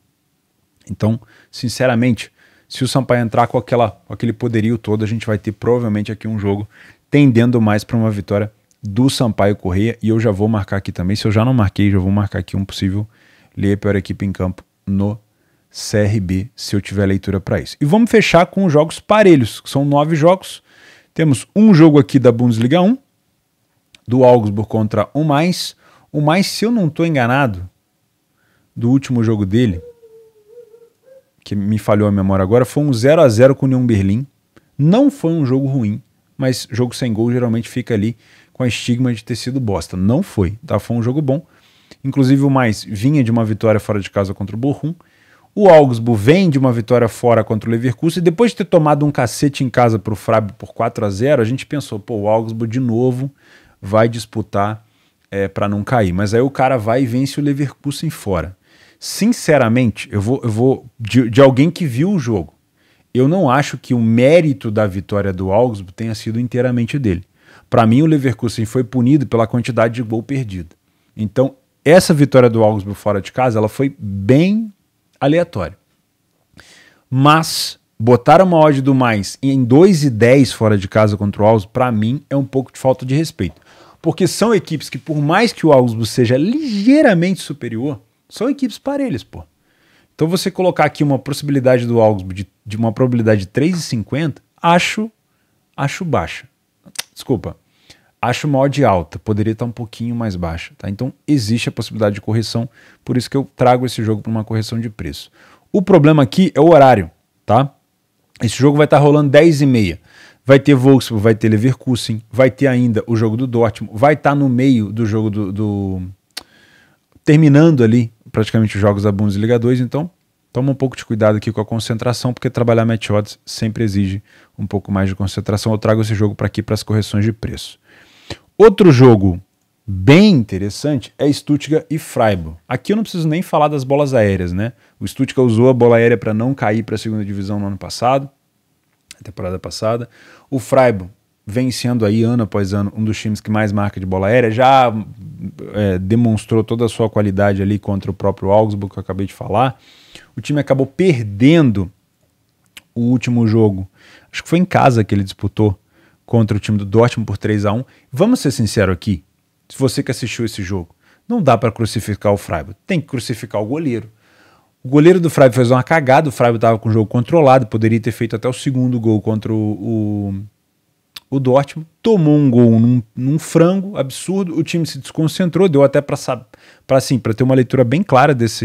Então, sinceramente, se o Sampaio entrar com aquele poderio todo, a gente vai ter provavelmente aqui um jogo tendendo mais para uma vitória do Sampaio Correia, e eu já vou marcar aqui também, se eu já não marquei, já vou marcar aqui um possível ler pior equipe em campo no CRB, se eu tiver leitura para isso. E vamos fechar com os jogos parelhos, que são 9 jogos. Temos um jogo aqui da Bundesliga 1, do Augsburg contra o Mainz. O Mainz, se eu não estou enganado, do último jogo dele, que me falhou a memória agora, foi um 0x0 com o Union Berlim. Não foi um jogo ruim, mas jogo sem gol geralmente fica ali com a estigma de ter sido bosta. Não foi, tá? Foi um jogo bom. Inclusive o Mainz vinha de uma vitória fora de casa contra o Bochum. O Augsburg vem de uma vitória fora contra o Leverkusen. E depois de ter tomado um cacete em casa para o Freiburg por 4x0, a gente pensou, pô, o Augsburg de novo vai disputar para não cair. Mas aí o cara vai e vence o Leverkusen fora. Sinceramente, eu vou de alguém que viu o jogo, eu não acho que o mérito da vitória do Augsburg tenha sido inteiramente dele. Para mim, o Leverkusen foi punido pela quantidade de gol perdido. Então, essa vitória do Augsburg fora de casa, ela foi bem aleatória. Mas botar uma odd do Mainz em 2,10 fora de casa contra o Augsburg, para mim, é um pouco de falta de respeito. Porque são equipes que, por mais que o Augsburg seja ligeiramente superior, são equipes parelhas, pô. Então você colocar aqui uma possibilidade do Augsburg de uma probabilidade de 3,50, acho baixa. Desculpa, acho uma odd alta, poderia estar um pouquinho mais baixa, tá? Então existe a possibilidade de correção, por isso que eu trago esse jogo para uma correção de preço. O problema aqui é o horário, tá? Esse jogo vai estar rolando 10h30. Vai ter Wolfsburg, vai ter Leverkusen, vai ter ainda o jogo do Dortmund, vai estar no meio do jogo terminando ali praticamente os jogos da Bundesliga 2, então toma um pouco de cuidado aqui com a concentração, porque trabalhar match odds sempre exige um pouco mais de concentração. Eu trago esse jogo para aqui para as correções de preço. Outro jogo bem interessante é Stuttgart e Freiburg. Aqui eu não preciso nem falar das bolas aéreas, né? O Stuttgart usou a bola aérea para não cair para a segunda divisão no ano passado, na temporada passada. O Freiburg vem sendo aí ano após ano um dos times que mais marca de bola aérea, já demonstrou toda a sua qualidade ali contra o próprio Augsburg, que eu acabei de falar. O time acabou perdendo o último jogo, acho que foi em casa que ele disputou contra o time do Dortmund por 3-1. Vamos ser sinceros aqui, se você que assistiu esse jogo, não dá para crucificar o Freiburg, tem que crucificar o goleiro. O goleiro do Freiburg fez uma cagada, o Freiburg estava com o jogo controlado, poderia ter feito até o segundo gol contra o Dortmund, tomou um gol num frango absurdo, o time se desconcentrou, deu até para ter uma leitura bem clara dessa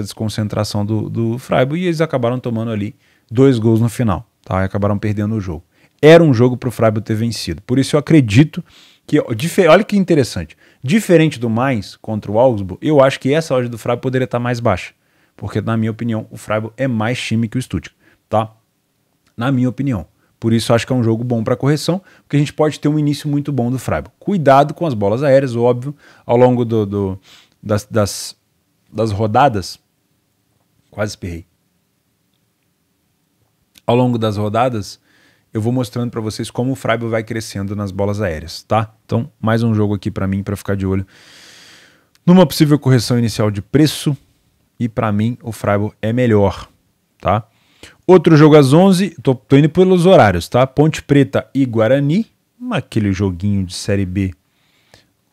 desconcentração do Freiburg, e eles acabaram tomando ali 2 gols no final, tá? E acabaram perdendo o jogo. Era um jogo para o Freiburg ter vencido, por isso eu acredito que, olha que interessante, diferente do Mainz contra o Augsburg, eu acho que essa odd do Freiburg poderia estar mais baixa, porque na minha opinião o Freiburg é mais time que o Stuttgart, tá? Na minha opinião. Por isso acho que é um jogo bom para correção, porque a gente pode ter um início muito bom do Freiburg. Cuidado com as bolas aéreas, óbvio, ao longo das rodadas, quase espirrei. Ao longo das rodadas, eu vou mostrando para vocês como o Freiburg vai crescendo nas bolas aéreas, tá? Então, mais um jogo aqui para mim, para ficar de olho numa possível correção inicial de preço, e para mim o Freiburg é melhor, tá? Outro jogo às 11, tô indo pelos horários, tá? Ponte Preta e Guarani, aquele joguinho de Série B,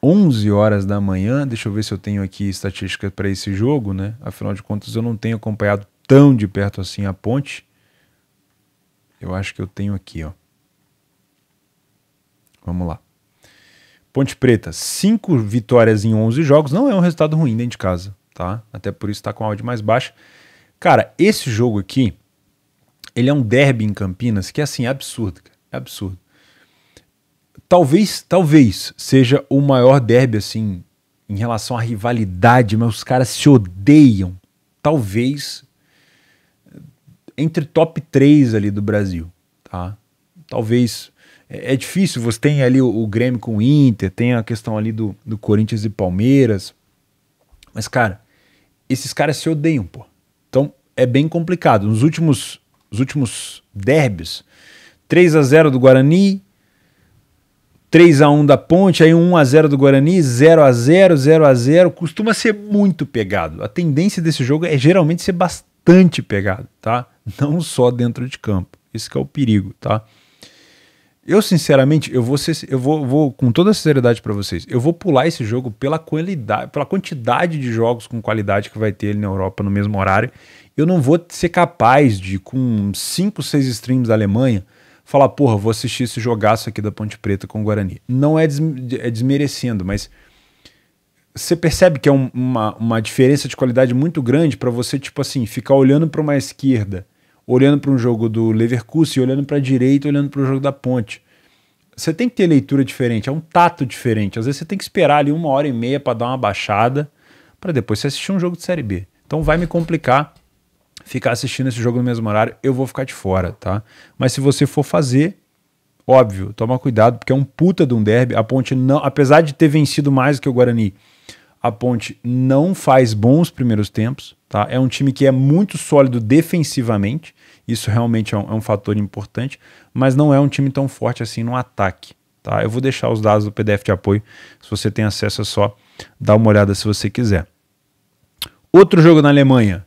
11 horas da manhã, deixa eu ver se eu tenho aqui estatística para esse jogo, né? Afinal de contas eu não tenho acompanhado tão de perto assim a Ponte, eu acho que eu tenho aqui, ó. Vamos lá. Ponte Preta, 5 vitórias em 11 jogos, não é um resultado ruim dentro de casa, tá? Até por isso tá com a odd mais baixa. Cara, esse jogo aqui, ele é um derby em Campinas que é assim, absurdo, cara. É absurdo. Talvez seja o maior derby assim em relação à rivalidade, mas os caras se odeiam. Talvez entre top 3 ali do Brasil, tá? Talvez, é difícil, você tem ali o Grêmio com o Inter, tem a questão ali do Corinthians e Palmeiras, mas cara, esses caras se odeiam, pô. Então é bem complicado. Nos últimos derbys, 3-0 do Guarani, 3-1 da Ponte, aí 1-0 do Guarani, 0-0, 0-0, costuma ser muito pegado. A tendência desse jogo é geralmente ser bastante pegado, tá? Não só dentro de campo. Esse que é o perigo, tá? Eu, sinceramente, eu vou com toda a sinceridade para vocês, eu vou pular esse jogo pela quantidade de jogos com qualidade que vai ter ali na Europa no mesmo horário. Eu não vou ser capaz de, com 5, 6 streams da Alemanha, falar, porra, vou assistir esse jogaço aqui da Ponte Preta com o Guarani. Não é desmerecendo, mas você percebe que é uma diferença de qualidade muito grande para você, tipo assim, ficar olhando para uma esquerda, olhando para um jogo do Leverkusen, olhando para a direita, olhando para o jogo da Ponte. Você tem que ter leitura diferente, é um tato diferente. Às vezes você tem que esperar ali 1h30 para dar uma baixada, para depois você assistir um jogo de Série B. Então vai me complicar ficar assistindo esse jogo no mesmo horário, eu vou ficar de fora, tá? Mas se você for fazer, óbvio, toma cuidado, porque é um puta de um derby. A Ponte não, apesar de ter vencido mais que o Guarani, a Ponte não faz bons primeiros tempos, tá? É um time que é muito sólido defensivamente, isso realmente é um fator importante, mas não é um time tão forte assim no ataque, tá? Eu vou deixar os dados do PDF de apoio, se você tem acesso é só dar uma olhada se você quiser. Outro jogo na Alemanha,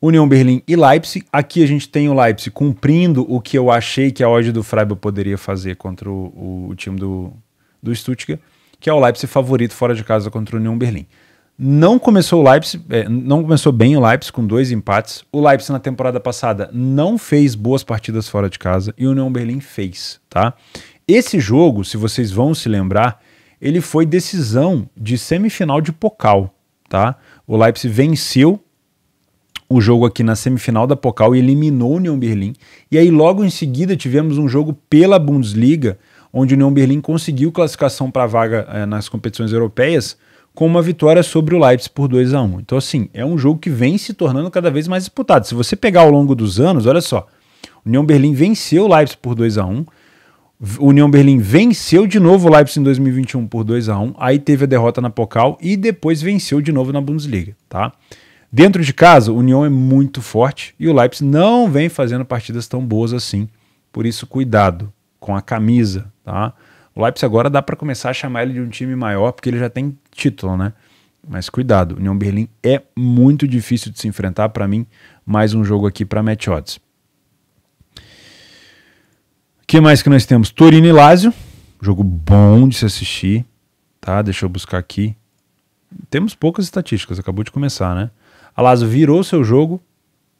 União Berlim e Leipzig. Aqui a gente tem o Leipzig cumprindo o que eu achei que a odd do Freiburg poderia fazer contra o time do Stuttgart, que é o Leipzig favorito fora de casa contra o União Berlim. Não começou o Leipzig, não começou bem o Leipzig com 2 empates. O Leipzig na temporada passada não fez boas partidas fora de casa e o União Berlim fez, tá? Esse jogo, se vocês vão se lembrar, ele foi decisão de semifinal de Pokal, tá? O Leipzig venceu o jogo aqui na semifinal da Pokal e eliminou o União Berlim. E aí logo em seguida tivemos um jogo pela Bundesliga, onde o União Berlim conseguiu classificação para a vaga nas competições europeias com uma vitória sobre o Leipzig por 2-1. Então assim, é um jogo que vem se tornando cada vez mais disputado. Se você pegar ao longo dos anos, olha só, o União Berlim venceu o Leipzig por 2-1, o União Berlim venceu de novo o Leipzig em 2021 por 2-1, aí teve a derrota na Pokal e depois venceu de novo na Bundesliga, tá? Dentro de casa, o União é muito forte e o Leipzig não vem fazendo partidas tão boas assim. Por isso, cuidado, com a camisa, tá? O Leipzig agora dá para começar a chamar ele de um time maior, porque ele já tem título, né? Mas cuidado, o União Berlim é muito difícil de se enfrentar. Para mim, mais um jogo aqui para match odds. O que mais que nós temos? Torino e Lazio, jogo bom de se assistir, tá? Deixa eu buscar aqui. Temos poucas estatísticas, acabou de começar, né? A Lazio virou seu jogo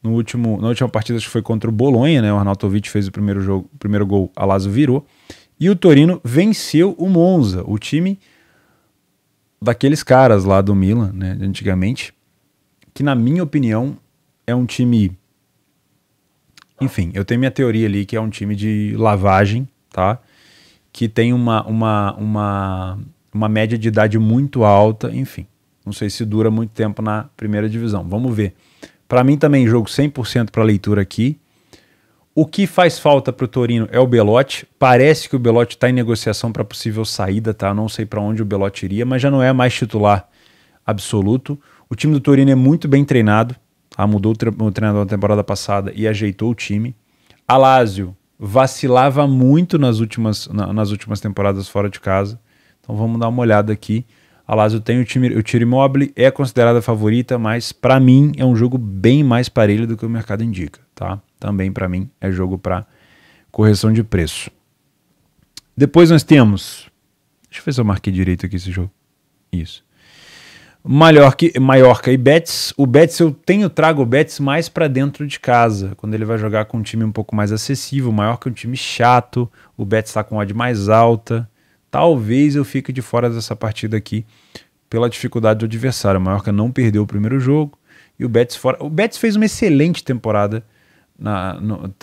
na última partida, acho que foi contra o Bolonha, né? O Arnautovic fez o primeiro gol, a Lazio virou. E o Torino venceu o Monza, o time daqueles caras lá do Milan, né, antigamente, que na minha opinião é um time, enfim, eu tenho minha teoria ali que é um time de lavagem, tá? Que tem uma média de idade muito alta, enfim, não sei se dura muito tempo na primeira divisão, vamos ver. Para mim também jogo 100% para leitura aqui. O que faz falta para o Torino é o Belotti. Parece que o Belotti está em negociação para possível saída, tá? Não sei para onde o Belotti iria, mas já não é mais titular absoluto. O time do Torino é muito bem treinado, tá? Mudou o treinador na temporada passada e ajeitou o time. A Lazio vacilava muito nas últimas temporadas fora de casa. Então vamos dar uma olhada aqui. A Lazio tem o Tiro Immobile, é considerada a favorita, mas para mim é um jogo bem mais parelho do que o mercado indica, tá? Também para mim é jogo para correção de preço. Depois nós temos, deixa eu ver se eu marquei direito aqui esse jogo, isso, Mallorca e Betis. O Betis trago o Betis mais para dentro de casa, quando ele vai jogar com um time um pouco mais acessível. O Mallorca é um time chato, o Betis está com odd mais alta, talvez eu fique de fora dessa partida aqui pela dificuldade do adversário. O Mallorca não perdeu o primeiro jogo e o Betis fora. O Betis fez uma excelente temporada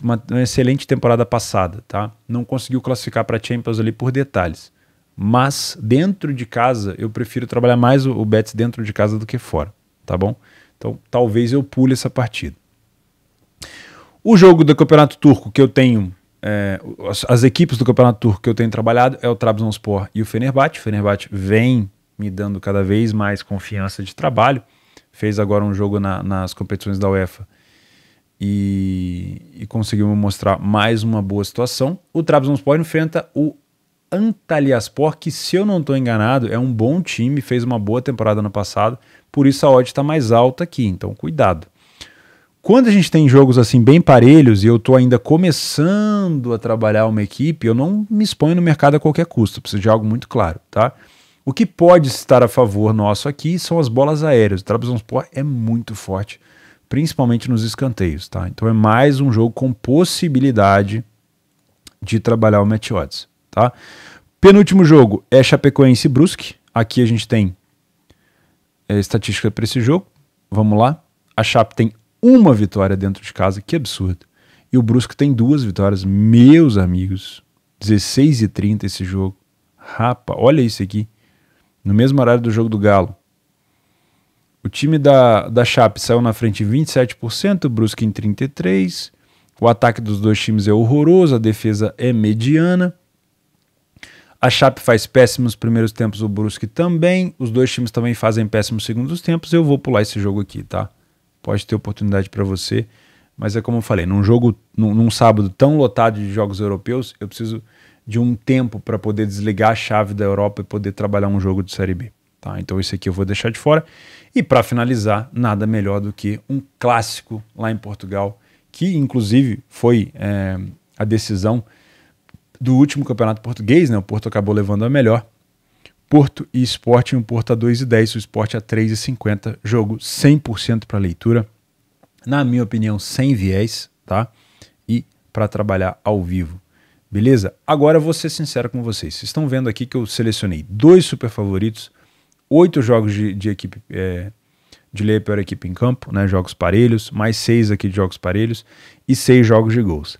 uma excelente temporada passada, tá? Não conseguiu classificar para Champions ali por detalhes, mas dentro de casa eu prefiro trabalhar mais o Betis dentro de casa do que fora, tá bom? Então talvez eu pule essa partida. O jogo do Campeonato Turco que eu tenho, as equipes do Campeonato Turco que eu tenho trabalhado é o Trabzonspor e o Fenerbahçe. O Fenerbahçe vem me dando cada vez mais confiança de trabalho, fez agora um jogo nas competições da UEFA e conseguiu me mostrar mais uma boa situação. O Trabzonspor enfrenta o Antalyaspor, que se eu não estou enganado é um bom time, fez uma boa temporada no passado, por isso a odd está mais alta aqui, então cuidado. Quando a gente tem jogos assim bem parelhos e eu estou ainda começando a trabalhar uma equipe, eu não me exponho no mercado a qualquer custo, preciso de algo muito claro, tá? O que pode estar a favor nosso aqui são as bolas aéreas. O Trabzonspor é muito forte, principalmente nos escanteios, tá? Então é mais um jogo com possibilidade de trabalhar o match odds, tá? Penúltimo jogo é Chapecoense e Brusque. Aqui a gente tem estatística para esse jogo. Vamos lá. A Chape tem uma vitória dentro de casa, que absurdo. E o Brusque tem duas vitórias, meus amigos. 16h30 esse jogo. Rapa, olha isso aqui. No mesmo horário do jogo do Galo. O time da Chape saiu na frente em 27%, o Brusque em 33%. O ataque dos dois times é horroroso, a defesa é mediana. A Chape faz péssimos primeiros tempos, o Brusque também. Os dois times também fazem péssimos segundos tempos. Eu vou pular esse jogo aqui, tá? Pode ter oportunidade para você, mas é como eu falei, num sábado tão lotado de jogos europeus, eu preciso de um tempo para poder desligar a chave da Europa e poder trabalhar um jogo de Série B. Tá, então esse aqui eu vou deixar de fora. E para finalizar, nada melhor do que um clássico lá em Portugal, que inclusive foi a decisão do último campeonato português, né? O Porto acabou levando a melhor. Porto e Sporting, o Porto a 2,10, o Sporting a 3,50. Jogo 100% para leitura, na minha opinião sem viés, tá? E para trabalhar ao vivo. Beleza? Agora eu vou ser sincero com vocês. Vocês estão vendo aqui que eu selecionei dois super favoritos, 8 jogos de equipe de lei para equipe em campo, né? Jogos parelhos, mais 6 aqui de jogos parelhos e 6 jogos de gols.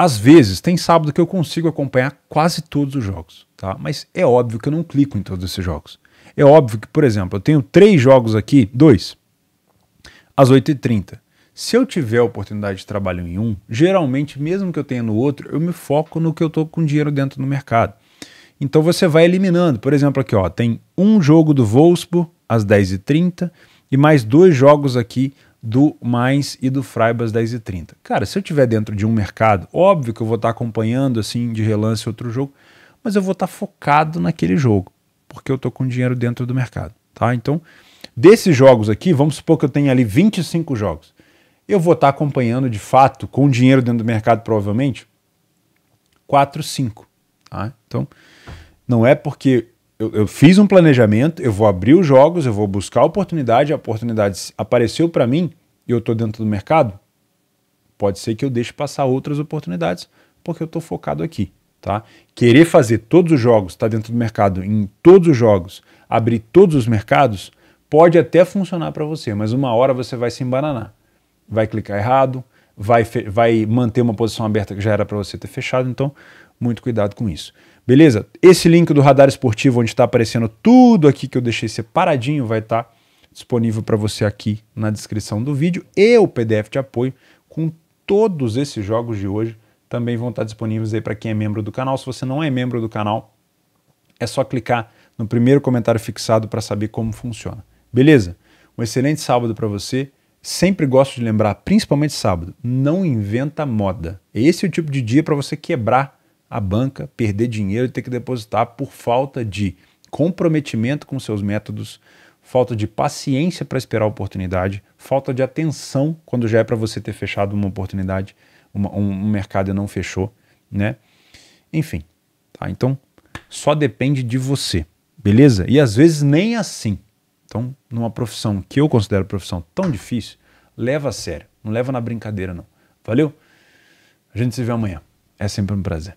Às vezes, tem sábado que eu consigo acompanhar quase todos os jogos, tá? Mas é óbvio que eu não clico em todos esses jogos. É óbvio que, por exemplo, eu tenho 3 jogos aqui, 2, às 8h30. Se eu tiver a oportunidade de trabalho em um, geralmente, mesmo que eu tenha no outro, eu me foco no que eu estou com dinheiro dentro do mercado. Então você vai eliminando. Por exemplo, aqui ó, tem um jogo do Wolfsburg às 10h30 e mais 2 jogos aqui do Mainz e do Freibas 10,30. Cara, se eu estiver dentro de um mercado, óbvio que eu vou estar acompanhando assim de relance outro jogo, mas eu vou estar focado naquele jogo, porque eu estou com dinheiro dentro do mercado, tá? Então, desses jogos aqui, vamos supor que eu tenha ali 25 jogos. Eu vou estar acompanhando de fato, com dinheiro dentro do mercado provavelmente, 4, 5. Tá? Então, não é porque... Eu fiz um planejamento, eu vou abrir os jogos, eu vou buscar a oportunidade apareceu para mim e eu estou dentro do mercado, pode ser que eu deixe passar outras oportunidades porque eu estou focado aqui, tá? Querer fazer todos os jogos, estar dentro do mercado em todos os jogos, abrir todos os mercados, pode até funcionar para você, mas uma hora você vai se embananar, vai clicar errado, vai manter uma posição aberta que já era para você ter fechado, então muito cuidado com isso. Beleza? Esse link do Radar Esportivo, onde está aparecendo tudo aqui que eu deixei separadinho, vai estar disponível para você aqui na descrição do vídeo. E o PDF de apoio com todos esses jogos de hoje também vão estar disponíveis aí para quem é membro do canal. Se você não é membro do canal, é só clicar no primeiro comentário fixado para saber como funciona. Beleza? Um excelente sábado para você. Sempre gosto de lembrar, principalmente sábado, não inventa moda. Esse é o tipo de dia para você quebrar a banca, perder dinheiro e ter que depositar por falta de comprometimento com seus métodos, falta de paciência para esperar a oportunidade, falta de atenção quando já é para você ter fechado uma oportunidade, um mercado e não fechou, né? Enfim, tá? Então só depende de você, beleza? E às vezes nem assim. Então, numa profissão que eu considero profissão tão difícil, leva a sério, não leva na brincadeira não. Valeu? A gente se vê amanhã. É sempre um prazer.